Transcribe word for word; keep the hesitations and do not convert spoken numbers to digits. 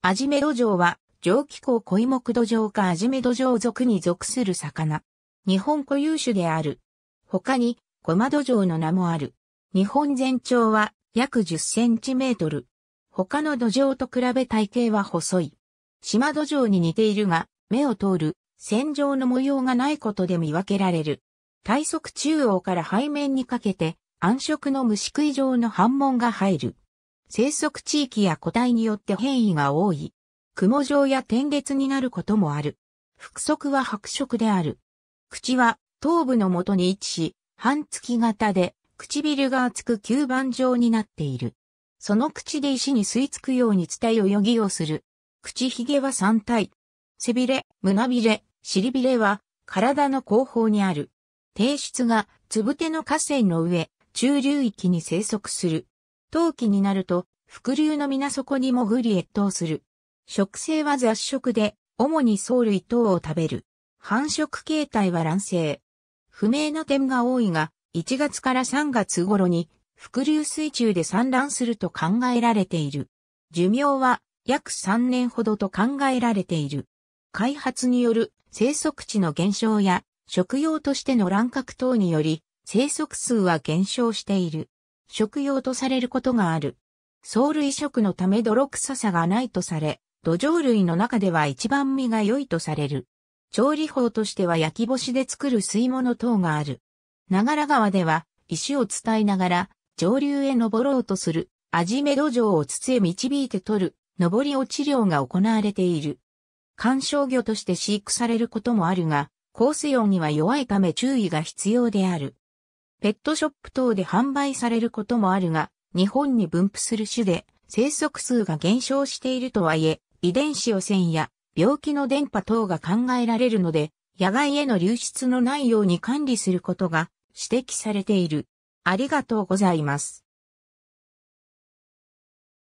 アジメドジョウは、上気候コイモクドジョウ科アジメドジョウ属に属する魚。日本固有種である。他に、ゴマドジョウの名もある。日本全長は約じゅっセンチメートル。他のドジョウと比べ体型は細い。島ドジョウに似ているが、目を通る線状の模様がないことで見分けられる。体側中央から背面にかけて、暗色の虫食い状の斑紋が入る。生息地域や個体によって変異が多い。雲状や点列になることもある。腹側は白色である。口は頭部の元に位置し、半月型で唇が厚く吸盤状になっている。その口で石に吸い付くように伝い泳ぎをする。口ひげはさんたい。背びれ、胸びれ、尻びれは体の後方にある。定室がつぶての河川の上、中流域に生息する。冬季になると、伏流の水底に潜り越冬する。食性は雑食で、主に藻類等を食べる。繁殖形態は卵生。不明な点が多いが、いちがつからさんがつ頃に、伏流水中で産卵すると考えられている。寿命は約さんねんほどと考えられている。開発による生息地の減少や、食用としての乱獲等により、生息数は減少している。食用とされることがある。藻類食のため泥臭さがないとされ、土壌類の中では一番身が良いとされる。調理法としては焼き干しで作る吸い物等がある。長良川では石を伝いながら上流へ登ろうとするアジメドジョウを筒へ導いて取る登り落ち漁が行われている。観賞魚として飼育されることもあるが、高水温には弱いため注意が必要である。ペットショップ等で販売されることもあるが、日本に分布する種で生息数が減少しているとはいえ、遺伝子汚染や病気の伝播等が考えられるので、野外への流出のないように管理することが指摘されている。ありがとうございます。